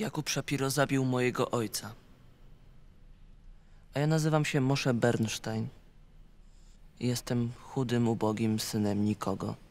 Jakub Szapiro zabił mojego ojca. A ja nazywam się Mosze Bernsztajn. Jestem chudym, ubogim synem nikogo.